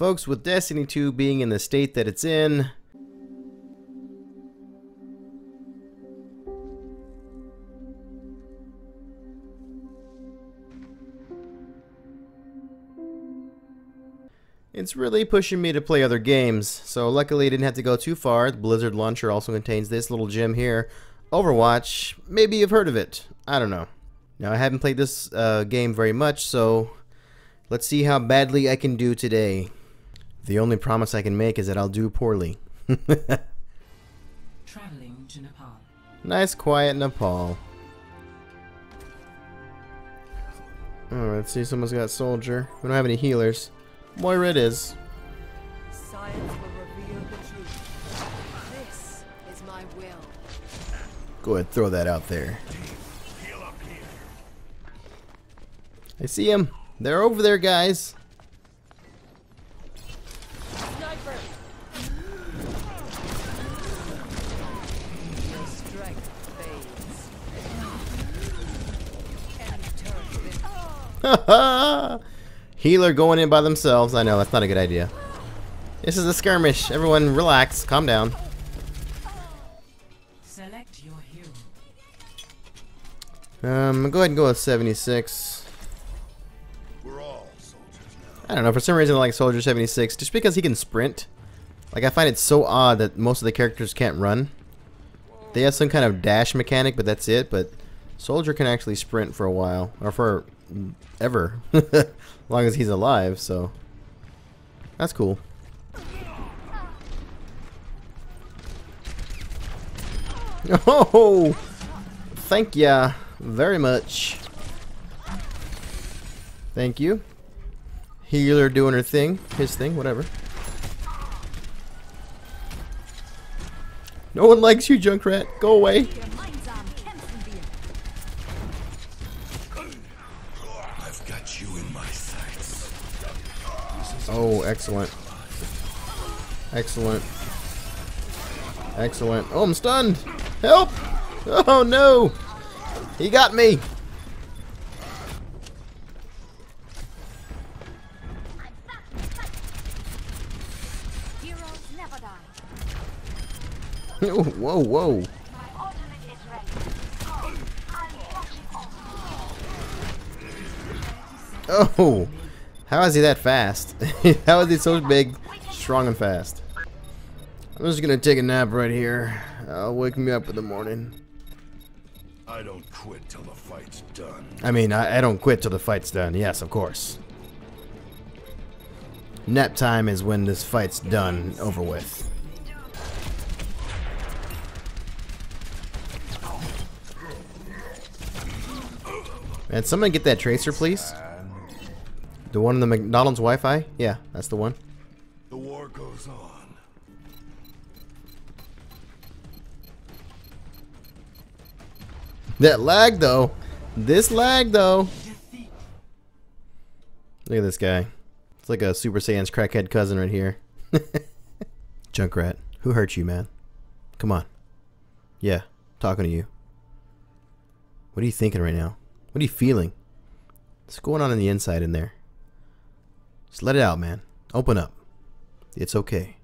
Folks, with Destiny 2 being in the state that it's in, it's really pushing me to play other games. So luckily I didn't have to go too far. The Blizzard Launcher also contains this little gem here. Overwatch, maybe you've heard of it. I don't know. Now I haven't played this game very much, so let's see how badly I can do today. The only promise I can make is that I'll do poorly. Traveling to Nepal. Nice quiet Nepal. Alright, let's see, someone's got Soldier. We don't have any healers. Moira it is. Science will reveal the truth. This is my will. Go ahead, throw that out there. Heal up here. I see him. They're over there, guys. Sniper. Your strength fades. Ha! Healer going in by themselves. I know, that's not a good idea. This is a skirmish. Everyone relax. Calm down. Select your hero. Go ahead and go with 76. We're all soldiers now. I don't know, for some reason I like Soldier 76 just because he can sprint. Like, I find it so odd that most of the characters can't run. They have some kind of dash mechanic, but that's it. But Soldier can actually sprint for a while, or for ever. As long as he's alive, so that's cool. Oh, thank ya very much. Thank you. Healer doing her thing, his thing, whatever. No one likes you, Junkrat. Go away. Oh, excellent. Excellent. Excellent. Oh, I'm stunned. Help! Oh, no! He got me! Heroes never die. Whoa, whoa. Oh! How is he that fast? How is he so big, strong, and fast? I'm just gonna take a nap right here. I'll wake me up in the morning. I don't quit till the fight's done. I mean, I don't quit till the fight's done. Yes, of course. Nap time is when this fight's done and over with. Man, someone get that Tracer, please. The one on the McDonald's Wi-Fi? Yeah, that's the one. The war goes on. That lag though. This lag though. Defeat. Look at this guy. It's like a Super Saiyan's crackhead cousin right here. Junkrat, who hurt you, man? Come on. Yeah, talking to you. What are you thinking right now? What are you feeling? What's going on the inside in there? Just let it out, man. Open up. It's okay.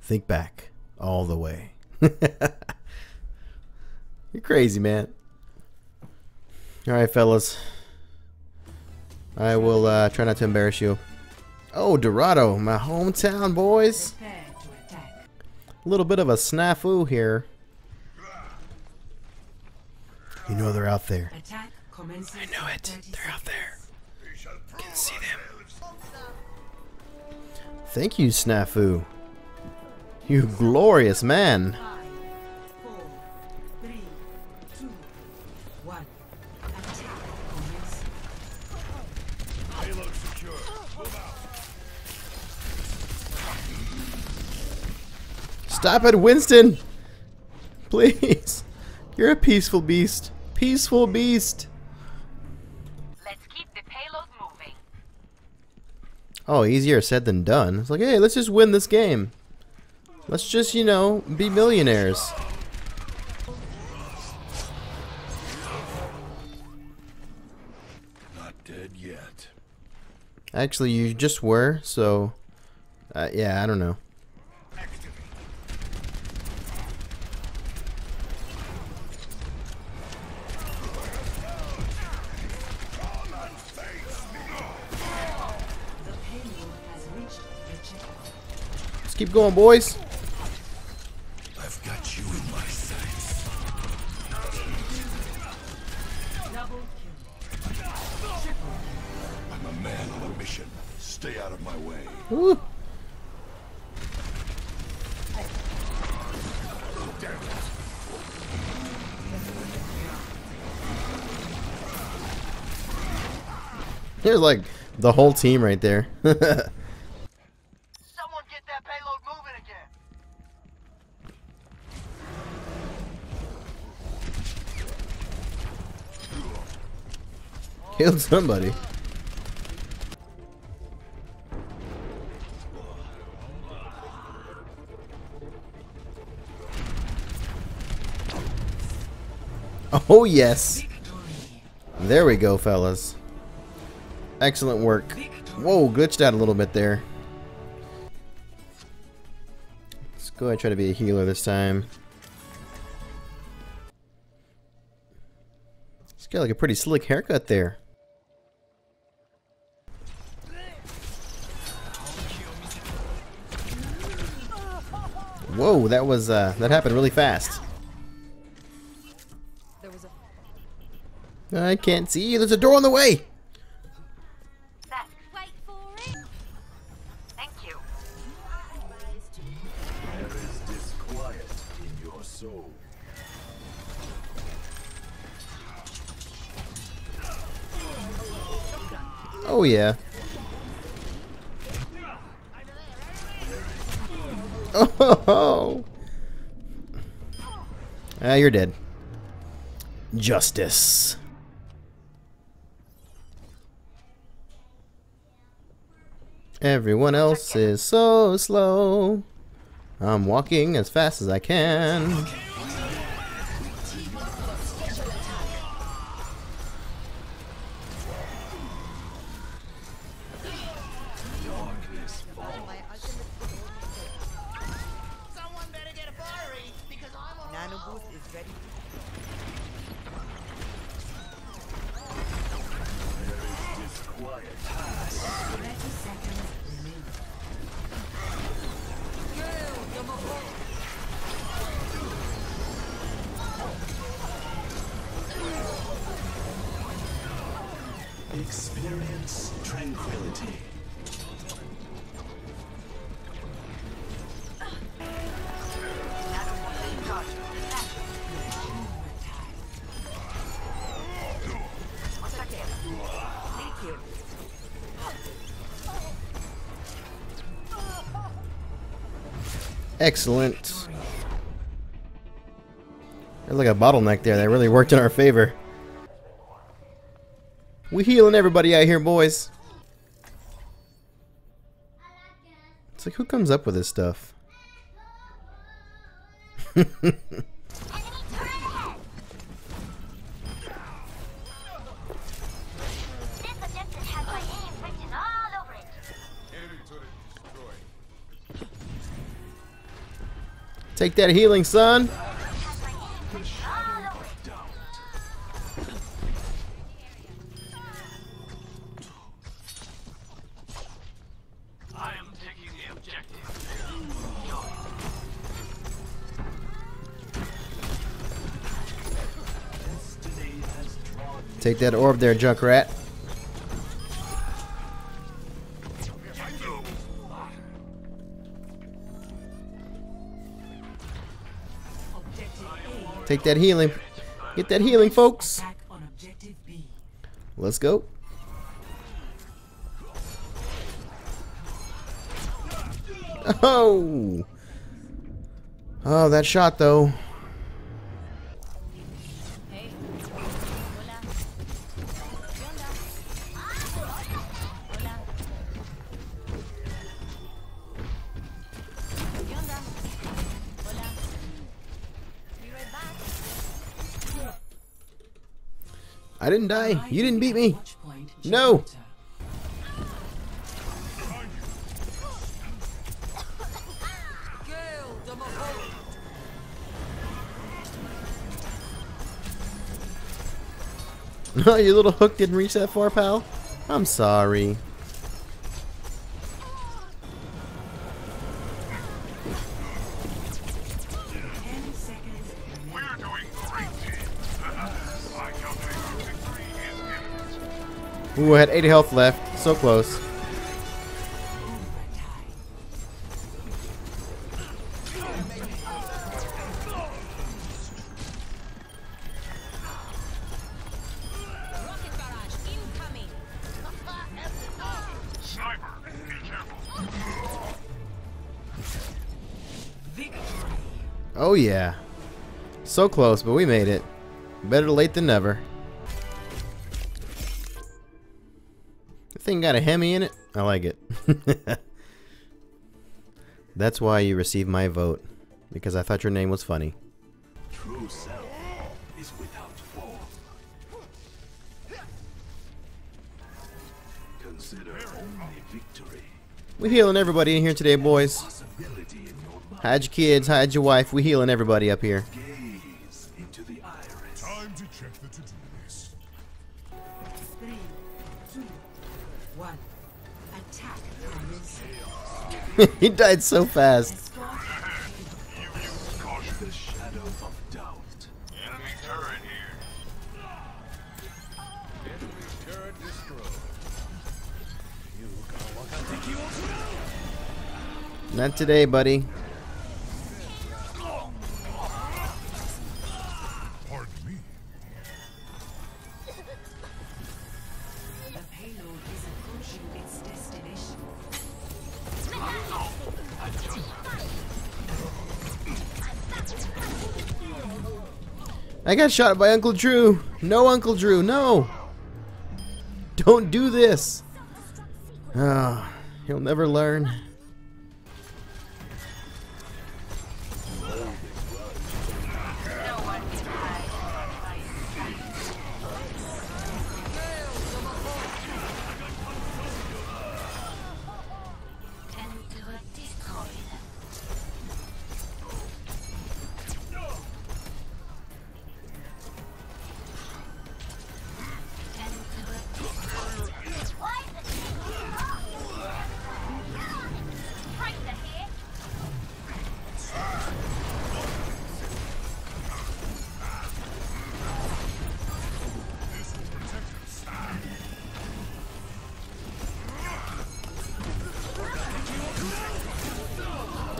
Think back all the way. You're crazy, man. Alright, fellas. I will try not to embarrass you. Oh, Dorado, my hometown, boys. A little bit of a snafu here. You know they're out there. I know it. They're out there. You can see them. Thank you, Snafu. You glorious man. 5, 4, 3, 2, 1. Payload secure. Move out. Stop it, Winston. Please. You're a peaceful beast. Peaceful beast. Oh, easier said than done. It's like, hey, let's just win this game. Let's just, you know, be millionaires. Not dead yet. Actually, you just were, so... yeah, I don't know. Let's keep going, boys. I've got you in my sights. I'm a man on a mission. Stay out of my way. Woo. There's like the whole team right there. Killed somebody. Oh yes. There we go, fellas. Excellent work. Whoa, glitched out a little bit there. Let's go ahead and try to be a healer this time. He's got like a pretty slick haircut there. Whoa, that was that happened really fast. I can't see you. There's a door on the way. Wait for it. Thank you. There is disquiet in your soul. Oh yeah. Oh, ah, you're dead. Justice. Everyone else is so slow. I'm walking as fast as I can. Experience tranquility. Excellent. There's like a bottleneck there that really worked in our favor. We healing everybody out here, boys. It's like, who comes up with this stuff? Take that healing, son. Take that orb there, Junkrat. Take that healing. Get that healing, folks. Let's go. Oh! Oh, that shot, though. I didn't die. You didn't beat me. No. No, your little hook didn't reach that far, pal? I'm sorry. Ooh, I had 80 health left. So close. Oh yeah, so close, but we made it. Better late than never. The thing got a Hemi in it. I like it. That's why you received my vote, because I thought your name was funny. True self is without form. Consider only victory. We're healing everybody in here today, boys. Hide your kids, hide your wife. We healing everybody up here. Gaze into the iris. Time to check the to-do list. 3, 2, 1. Attack. He died so fast. The shadow of doubt. Enemy turret here. Enemy turret destroyed. Not today, buddy. I got shot by Uncle Drew. No, Uncle Drew, no. Don't do this. Oh, he'll never learn.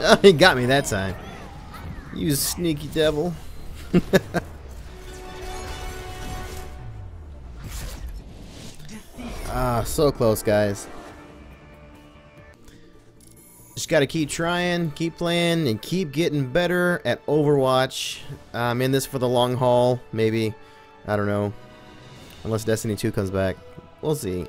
Oh, he got me that time. You sneaky devil. Ah, so close, guys. Just gotta keep trying, keep playing, and keep getting better at Overwatch. I'm in this for the long haul, maybe. I don't know. Unless Destiny 2 comes back. We'll see.